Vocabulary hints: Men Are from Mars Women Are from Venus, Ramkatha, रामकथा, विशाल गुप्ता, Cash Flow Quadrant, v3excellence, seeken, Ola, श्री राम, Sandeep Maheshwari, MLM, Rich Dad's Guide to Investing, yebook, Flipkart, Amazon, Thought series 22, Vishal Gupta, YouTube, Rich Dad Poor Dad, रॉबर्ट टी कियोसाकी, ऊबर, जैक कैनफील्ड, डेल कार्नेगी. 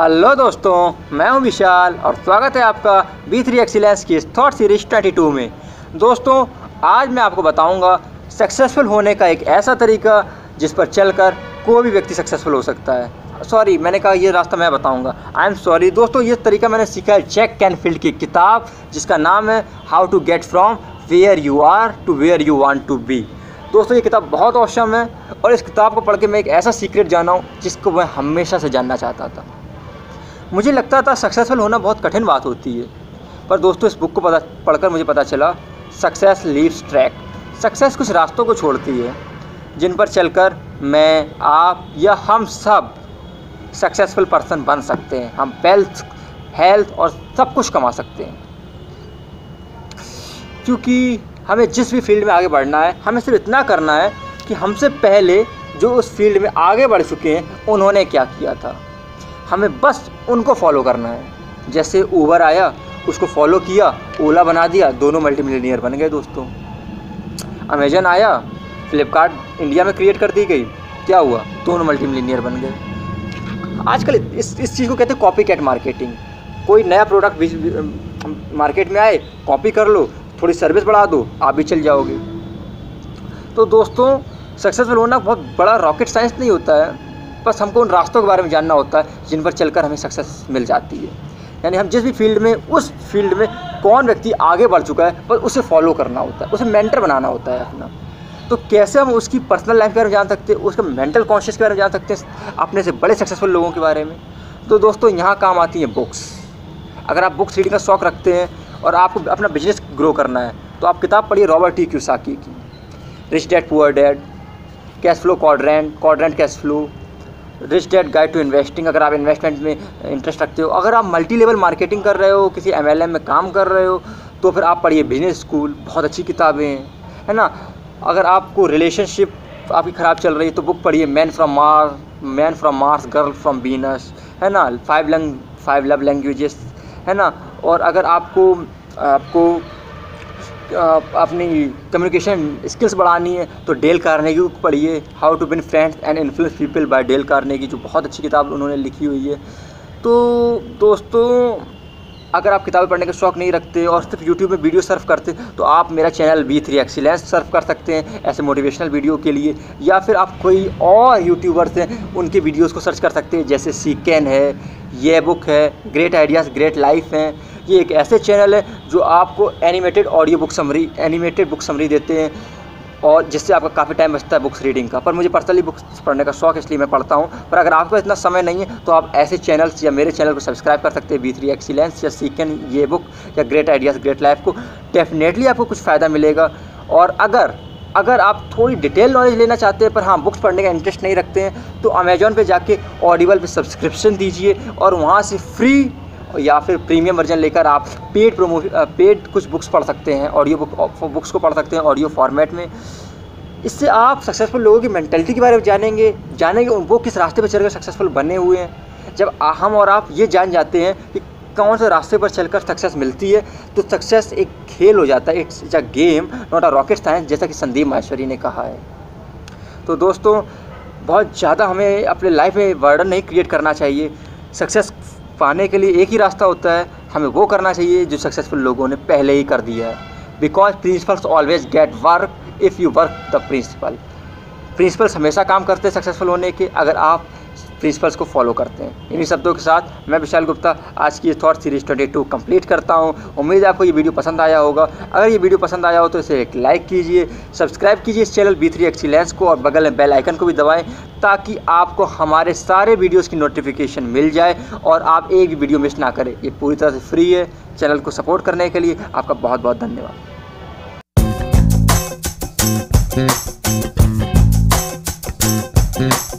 Hello दोस्तों, मैं हूं विशाल और स्वागत है आपका V3 एक्सीलेंस की थॉट सीरीज 32 में। दोस्तों, आज मैं आपको बताऊंगा सक्सेसफुल होने का एक ऐसा तरीका जिस पर चलकर कोई भी व्यक्ति सक्सेसफुल हो सकता है। सॉरी, मैंने कहा ये रास्ता मैं बताऊंगा, आई एम सॉरी दोस्तों। ये तरीका मैंने सीखा है जैक कैनफील्ड की किताब जिसका नाम है how to get from where you are to where you want to be. दोस्तों, ये किताब बहुत औसम है और इस किताब को पढ़ के मैं एक ऐसा सीक्रेट जाना हूँ जिसको मैं हमेशा से जानना चाहता था। मुझे लगता था सक्सेसफुल होना बहुत कठिन बात होती है, पर दोस्तों इस बुक को पढ़कर मुझे पता चला सक्सेस लीव्स ट्रैक। सक्सेस कुछ रास्तों को छोड़ती है जिन पर चलकर मैं, आप या हम सब सक्सेसफुल पर्सन बन सकते हैं। हम वेल्थ, हेल्थ और सब कुछ कमा सकते हैं, क्योंकि हमें जिस भी फील्ड में आगे बढ़ना है हमें सिर्फ इतना करना है कि हमसे पहले जो उस फील्ड में आगे बढ़ चुके हैं उन्होंने क्या किया था। हमें बस उनको फॉलो करना है। जैसे ऊबर आया, उसको फॉलो किया, ओला बना दिया, दोनों मल्टीमिलियनियर बन गए। दोस्तों, अमेजन आया, फ्लिपकार्ट इंडिया में क्रिएट कर दी गई, क्या हुआ, दोनों मल्टीमिलियनियर बन गए। आजकल इस चीज़ को कहते हैं कॉपीकैट मार्केटिंग। कोई नया प्रोडक्ट मार्केट में आए, कॉपी कर लो, थोड़ी सर्विस बढ़ा दो, आप भी चल जाओगे। तो दोस्तों, सक्सेसफुल होना बहुत बड़ा रॉकेट साइंस नहीं होता है, बस हमको उन रास्तों के बारे में जानना होता है जिन पर चलकर हमें सक्सेस मिल जाती है। यानी हम जिस भी फील्ड में, उस फील्ड में कौन व्यक्ति आगे बढ़ चुका है बस उसे फॉलो करना होता है, उसे मेंटर बनाना होता है अपना। तो कैसे हम उसकी पर्सनल लाइफ के बारे में जान सकते हैं, उसके मेंटल कॉन्शियस के बारे में जान सकते हैं, अपने से बड़े सक्सेसफुल लोगों के बारे में। तो दोस्तों, यहाँ काम आती हैं बुक्स। अगर आप बुक्स रीडिंग का शौक़ रखते हैं और आपको अपना बिजनेस ग्रो करना है तो आप किताब पढ़िए रॉबर्ट टी कियोसाकी की, rich dad poor dad, cash flow quadrant cash flow, rich dad guide to investing अगर आप इन्वेस्टमेंट में इंटरेस्ट रखते हो। अगर आप मल्टी लेवल मार्केटिंग कर रहे हो, किसी MLM में काम कर रहे हो, तो फिर आप पढ़िए बिजनेस स्कूल, बहुत अच्छी किताबें हैं, है ना। अगर आपको रिलेशनशिप आपकी ख़राब चल रही है तो बुक पढ़िए man from Mars girl from Venus, है ना, फाइव लव लैंग्वेजेस, है ना। और अगर आपको अपनी कम्युनिकेशन स्किल्स बढ़ानी है तो डेल कार्नेगी को पढ़िए, how to win friends and influence people by डेल कार्नेगी, जो बहुत अच्छी किताब उन्होंने लिखी हुई है। तो दोस्तों, अगर आप किताबें पढ़ने का शौक़ नहीं रखते और सिर्फ YouTube में वीडियो सर्फ करते तो आप मेरा चैनल V3 एक्सीलेंस सर्फ कर सकते हैं ऐसे मोटिवेशनल वीडियो के लिए, या फिर आप कोई और यूट्यूबर्स हैं उनके वीडियोज़ को सर्च कर सकते हैं, जैसे सीकेन है, ये बुक है, ग्रेट आइडियाज़ ग्रेट लाइफ हैं। ये एक ऐसे चैनल है जो आपको एनिमेटेड बुक समरी देते हैं और जिससे आपका काफ़ी टाइम बचता है बुक्स रीडिंग का। पर मुझे पर्सनली बुक्स पढ़ने का शौक़, इसलिए मैं पढ़ता हूँ। पर अगर आपको इतना समय नहीं है तो आप ऐसे चैनल्स या मेरे चैनल को सब्सक्राइब कर सकते हैं, V3 एक्सीलेंस या सीकेन, ये बुक या ग्रेट आइडियाज़ ग्रेट लाइफ को। डेफिनेटली आपको कुछ फ़ायदा मिलेगा। और अगर आप थोड़ी डिटेल नॉलेज लेना चाहते हैं पर हाँ बुक्स पढ़ने का इंटरेस्ट नहीं रखते हैं, तो अमेजॉन पर जाके ऑडिबल पर सब्सक्रिप्शन दीजिए और वहाँ से फ्री या फिर प्रीमियम वर्जन लेकर आप पेड कुछ बुक्स पढ़ सकते हैं, ऑडियो बुक्स को पढ़ सकते हैं ऑडियो फॉर्मेट में। इससे आप सक्सेसफुल लोगों की मेंटालिटी के बारे में जानेंगे उनको किस रास्ते पर चलकर सक्सेसफुल बने हुए हैं। जब हम और आप ये जान जाते हैं कि कौन से रास्ते पर चलकर सक्सेस मिलती है तो सक्सेस एक खेल हो जाता है, it's a game not a rocket science, जैसा कि संदीप माहेश्वरी ने कहा है। तो दोस्तों, बहुत ज़्यादा हमें अपने लाइफ में बर्डन नहीं क्रिएट करना चाहिए। सक्सेस पाने के लिए एक ही रास्ता होता है, हमें वो करना चाहिए जो सक्सेसफुल लोगों ने पहले ही कर दिया है। Because principles always get work if you work the principles हमेशा काम करते हैं सक्सेसफुल होने के, अगर आप प्रिंसिपल्स को फॉलो करते हैं। इन्हीं शब्दों के साथ मैं विशाल गुप्ता आज की थॉट सीरीज 22 कंप्लीट करता हूँ। उम्मीद है आपको ये वीडियो पसंद आया होगा। अगर ये वीडियो पसंद आया हो तो इसे एक लाइक कीजिए, सब्सक्राइब कीजिए इस चैनल V3 एक्सीलेंस को और बगल में बेल आइकन को भी दबाएं ताकि आपको हमारे सारे वीडियोस की नोटिफिकेशन मिल जाए और आप एक भी वीडियो मिस ना करें। ये पूरी तरह से फ्री है। चैनल को सपोर्ट करने के लिए आपका बहुत बहुत धन्यवाद।